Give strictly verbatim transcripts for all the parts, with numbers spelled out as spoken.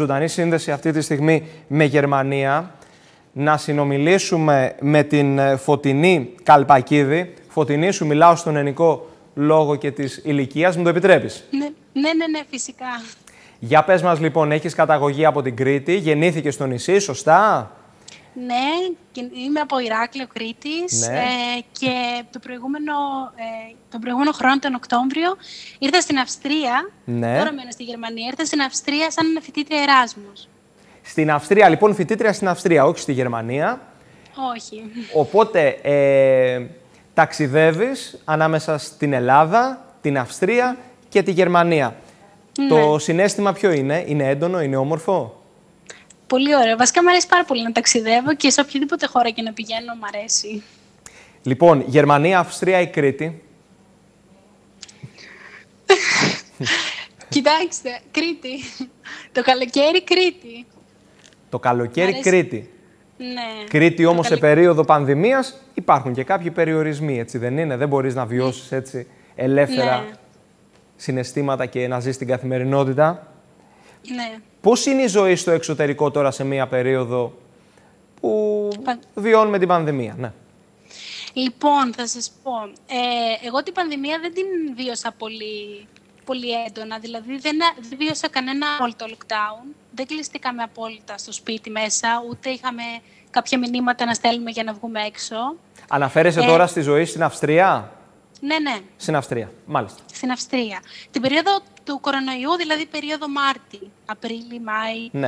ζωντανή σύνδεση αυτή τη στιγμή με Γερμανία, να συνομιλήσουμε με την Φωτεινή Καλπακίδη. Φωτεινή, σου μιλάω στον ελληνικό λόγο και της ηλικίας. Μου το επιτρέπεις? Ναι, ναι, ναι, ναι, φυσικά. Για πες μας λοιπόν, έχεις καταγωγή από την Κρήτη, γεννήθηκες στο νησί, σωστά? Ναι, είμαι από Ηράκλειο Κρήτης, ναι. ε, και το προηγούμενο, ε, το προηγούμενο χρόνο, τον Οκτώβριο, ήρθα στην Αυστρία, ναι. Τώρα μένω στη Γερμανία, ήρθα στην Αυστρία σαν φοιτήτρια Εράσμος. Στην Αυστρία, λοιπόν, φοιτήτρια στην Αυστρία, όχι στη Γερμανία. Όχι. Οπότε, ε, ταξιδεύεις ανάμεσα στην Ελλάδα, την Αυστρία και τη Γερμανία. Ναι. Το συναίσθημα ποιο είναι, είναι έντονο, είναι όμορφο? Πολύ ωραίο. Βασικά, μου αρέσει πάρα πολύ να ταξιδεύω και σε οποιαδήποτε χώρα και να πηγαίνω, μου αρέσει. Λοιπόν, Γερμανία, Αυστρία ή Κρήτη? Κοιτάξτε, Κρήτη. Το καλοκαίρι Κρήτη. Το καλοκαίρι Κρήτη. Ναι. Κρήτη όμως καλο... σε περίοδο πανδημίας υπάρχουν και κάποιοι περιορισμοί, έτσι δεν είναι? Δεν μπορείς να βιώσεις έτσι ελεύθερα, ναι, συναισθήματα και να ζεις την καθημερινότητα. Ναι. Πώς είναι η ζωή στο εξωτερικό τώρα σε μία περίοδο που Πα... βιώνουμε την πανδημία? Ναι. Λοιπόν, θα σας πω. Ε, εγώ την πανδημία δεν την βίωσα πολύ, πολύ έντονα. Δηλαδή δεν, δεν βίωσα κανένα απόλυτο lockdown. Δεν κλειστήκαμε απόλυτα στο σπίτι μέσα, ούτε είχαμε κάποια μηνύματα να στέλνουμε για να βγούμε έξω. Αναφέρεσαι ε... τώρα στη ζωή στην Αυστρία? Ναι, ναι. Στην Αυστρία, μάλιστα. Στην Αυστρία. Την περίοδο του κορονοϊού, δηλαδή περίοδο Μάρτη, Απρίλη, Μάη, ναι.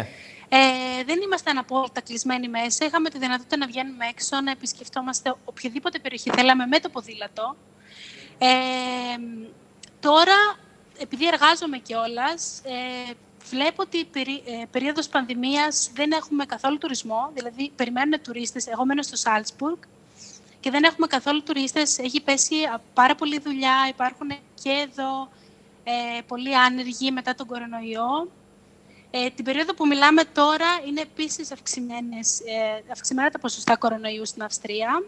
ε, δεν ήμασταν απόλυτα κλεισμένοι μέσα. Είχαμε τη δυνατότητα να βγαίνουμε έξω, να επισκεφτόμαστε οποιαδήποτε περιοχή θέλαμε με το ποδήλατο. Ε, τώρα, επειδή εργάζομαι κιόλας, ε, βλέπω ότι η περί, ε, περίοδος πανδημίας δεν έχουμε καθόλου τουρισμό. Δηλαδή, περιμένουν τουρίστες. Εγώ μένω στο Σάλτσμπουργκ. Και δεν έχουμε καθόλου τουρίστες, έχει πέσει πάρα πολύ δουλειά, υπάρχουν και εδώ ε, πολλοί άνεργοι μετά τον κορονοϊό. Ε, την περίοδο που μιλάμε τώρα είναι επίσης αυξημένες, ε, αυξημένα τα ποσοστά κορονοϊού στην Αυστρία.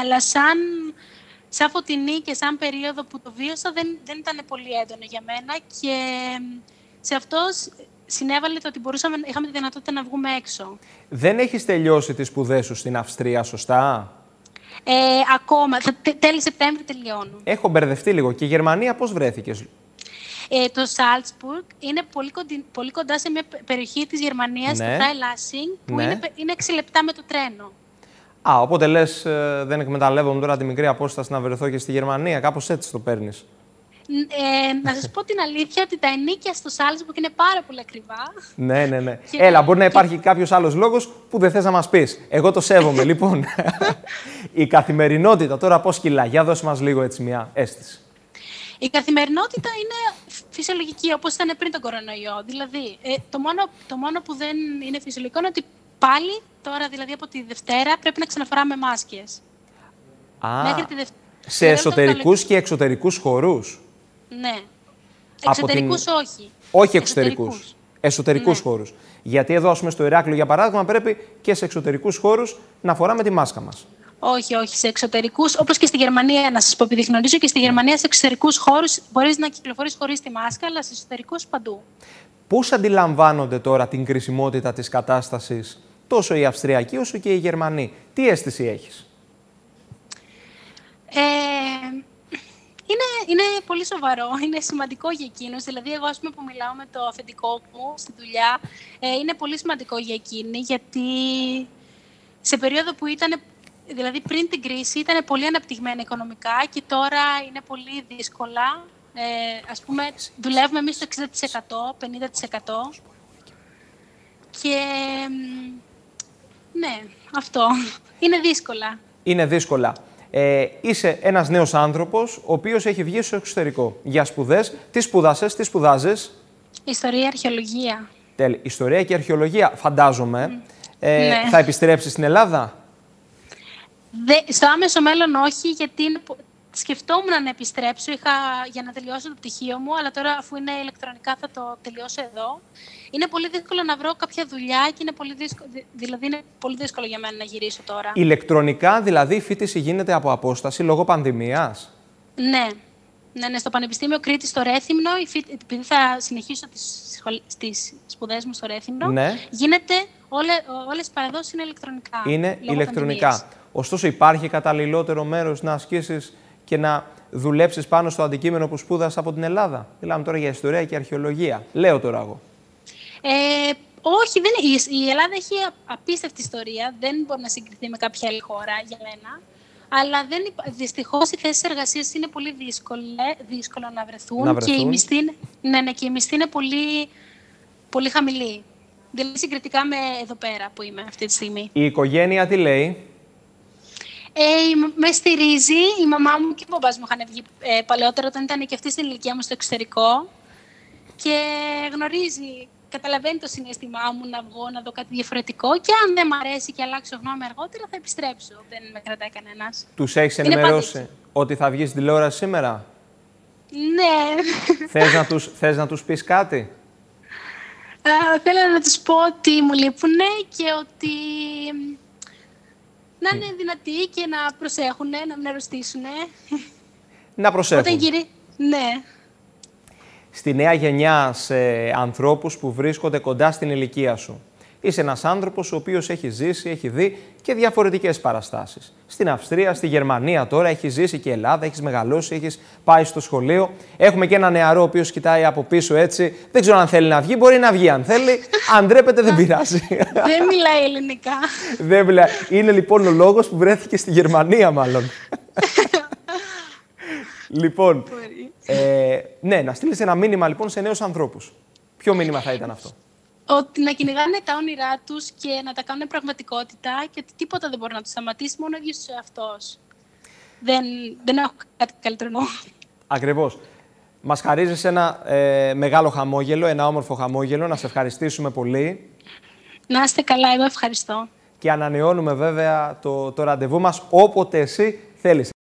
Αλλά σαν, σαν Φωτεινή και σαν περίοδο που το βίωσα δεν, δεν ήταν πολύ έντονο για μένα. Και σε αυτός συνέβαλε το ότι μπορούσαμε, είχαμε τη δυνατότητα να βγούμε έξω. Δεν έχεις τελειώσει τις σπουδές σου στην Αυστρία, σωστά? Ε, ακόμα, τέλη Σεπτέμβρη τελειώνω. Έχω μπερδευτεί λίγο. Και η Γερμανία πώς βρέθηκες? Ε, το Σάλτσμπουργκ είναι πολύ, κοντι... πολύ κοντά σε μια περιοχή της Γερμανίας, ναι, το Φάι, που ναι, είναι, είναι έξι λεπτά με το τρένο. Α, οπότε λες, ε, δεν εκμεταλλεύομαι τώρα τη μικρή απόσταση να βρεθώ και στη Γερμανία. Κάπως έτσι το παίρνεις. Ε, να σας πω την αλήθεια ότι τα ενίκια στο Σάλτσμπουργκ είναι πάρα πολύ ακριβά. Ναι, ναι, ναι. Και... Έλα, μπορεί να υπάρχει και... κάποιος άλλος λόγος που δεν θες να μας πεις. Εγώ το σέβομαι, λοιπόν. Η καθημερινότητα τώρα πώς κυλά? Για δώσε μας λίγο έτσι μια αίσθηση. Η καθημερινότητα είναι φυσιολογική, όπως ήταν πριν τον κορονοϊό. Δηλαδή, ε, το, μόνο, το μόνο που δεν είναι φυσιολογικό είναι ότι πάλι τώρα, δηλαδή από τη Δευτέρα, πρέπει να ξαναφοράμε μάσκες. Α, μέχρι τη Δευτέρα, σε εσωτερικούς και εξωτερικούς χώρους. Ναι. Εξωτερικούς την... όχι. Όχι εξωτερικούς. Εξωτερικούς, εξωτερικούς, ναι, χώρους. Γιατί εδώ, ας πούμε, στο Ηράκλειο, για παράδειγμα, πρέπει και σε εξωτερικούς χώρους να φοράμε τη μάσκα μας. Όχι, όχι. Σε εξωτερικούς, όπως και στη Γερμανία, να σας πω, επειδή γνωρίζω και στη Γερμανία, σε εξωτερικούς χώρους μπορείς να κυκλοφορείς χωρίς τη μάσκα, αλλά σε εσωτερικούς παντού. Πώς αντιλαμβάνονται τώρα την κρισιμότητα της κατάστασης τόσο οι Αυστριακοί όσο και οι Γερμανοί? Τι αίσθηση έχεις? Ε... Είναι, είναι πολύ σοβαρό, είναι σημαντικό για εκείνους. Δηλαδή, εγώ, ας πούμε, που μιλάω με το αφεντικό μου στη δουλειά, ε, είναι πολύ σημαντικό για εκείνη, γιατί σε περίοδο που ήταν, δηλαδή πριν την κρίση, ήταν πολύ αναπτυγμένα οικονομικά και τώρα είναι πολύ δύσκολα. Ε, ας πούμε, δουλεύουμε εμείς στο εξήντα τοις εκατό, πενήντα τοις εκατό. Και ναι, αυτό. Είναι δύσκολα. Είναι δύσκολα. Ε, είσαι ένας νέος άνθρωπος, ο οποίος έχει βγει στο εξωτερικό για σπουδές. Τι σπουδάσες, τι σπουδάζεις? Ιστορία, αρχαιολογία. Τέλει. Ιστορία και αρχαιολογία, φαντάζομαι. Mm. Ε, ναι. Θα επιστρέψεις στην Ελλάδα? Δε, στο άμεσο μέλλον όχι, γιατί είναι, σκεφτόμουν να επιστρέψω είχα, για να τελειώσω το πτυχίο μου, αλλά τώρα αφού είναι ηλεκτρονικά θα το τελειώσω εδώ. Είναι πολύ δύσκολο να βρω κάποια δουλειά και είναι πολύ δύσκολο, δηλαδή είναι πολύ δύσκολο για μένα να γυρίσω τώρα. Ηλεκτρονικά, δηλαδή η φοιτηση γίνεται από απόσταση λόγω πανδημίας. Ναι. Ναι, ναι, στο Πανεπιστήμιο Κρήτη, στο Ρέθυμνο, επειδή θα συνεχίσω τις, τις σπουδές μου στο Ρέθυμνο, ναι. γίνεται όλε, όλες οι παραδόσεις είναι ηλεκτρονικά. Είναι ηλεκτρονικά. Πανδημίας. Ωστόσο, υπάρχει καταλληλότερο μέρος να ασκήσεις και να δουλέψεις πάνω στο αντικείμενο που σπούδασες από την Ελλάδα? Μιλάμε τώρα για ιστορία και αρχαιολογία. Λέω τώρα εγώ. Ε, όχι, δεν, η Ελλάδα έχει απίστευτη ιστορία. Δεν μπορεί να συγκριθεί με κάποια άλλη χώρα για μένα. Αλλά δεν, δυστυχώς οι θέσεις εργασίας είναι πολύ δύσκολε, δύσκολο να βρεθούν, να βρεθούν. Και, η μισθή, ναι, ναι, και η μισθή είναι πολύ, πολύ χαμηλή. Δηλαδή συγκριτικά με εδώ πέρα που είμαι αυτή τη στιγμή. Η οικογένεια τι λέει? Ε, με στηρίζει. Η μαμά μου και ο μπαμπάς μου είχαν βγει ε, παλαιότερα όταν ήταν και αυτή στην ηλικία μου στο εξωτερικό. Και γνωρίζει, καταλαβαίνει το συναίσθημά μου να βγω, να δω κάτι διαφορετικό. Και αν δεν μ' αρέσει και αλλάξω γνώμη αργότερα, θα επιστρέψω. Δεν με κρατάει κανένας. Τους έχεις ενημερώσει πάντως ότι θα βγεις τηλεόραση σήμερα? Ναι. Θες να τους, θες να τους πεις κάτι? Uh, θέλω να τους πω ότι μου λείπουνε και ότι να είναι δυνατοί και να προσέχουνε, να μην αρρωστήσουνε. Να προσέχουν. Όταν γυρί... Ναι. Στη νέα γενιά, σε ανθρώπους που βρίσκονται κοντά στην ηλικία σου. Είσαι ένας άνθρωπος ο οποίος έχει ζήσει, έχει δει και διαφορετικές παραστάσεις. Στην Αυστρία, στη Γερμανία τώρα, έχει ζήσει και Ελλάδα, έχεις μεγαλώσει, έχεις πάει στο σχολείο. Έχουμε και ένα νεαρό ο οποίος κοιτάει από πίσω έτσι. Δεν ξέρω αν θέλει να βγει, μπορεί να βγει αν θέλει. Αν ντρέπεται δεν πειράζει. Δεν μιλάει ελληνικά. Δεν μιλάει. Είναι λοιπόν ο λόγος που βρέθηκε στη Γερμανία μάλλον. Λοιπόν, ε, ναι, να στείλεις ένα μήνυμα λοιπόν σε νέους ανθρώπους. Ποιο μήνυμα θα ήταν αυτό? Ότι να κυνηγάνε τα όνειρά τους και να τα κάνουν πραγματικότητα και ότι τίποτα δεν μπορεί να τους σταματήσει, μόνο ο ίδιος ο εαυτός. Δεν, δεν έχω κάτι καλύτερο. Ακριβώς. Μας χαρίζεις ένα ε, μεγάλο χαμόγελο, ένα όμορφο χαμόγελο. Να σε ευχαριστήσουμε πολύ. Να είστε καλά, εγώ ευχαριστώ. Και ανανεώνουμε βέβαια το, το ραντεβού μας όποτε εσύ θέλεις.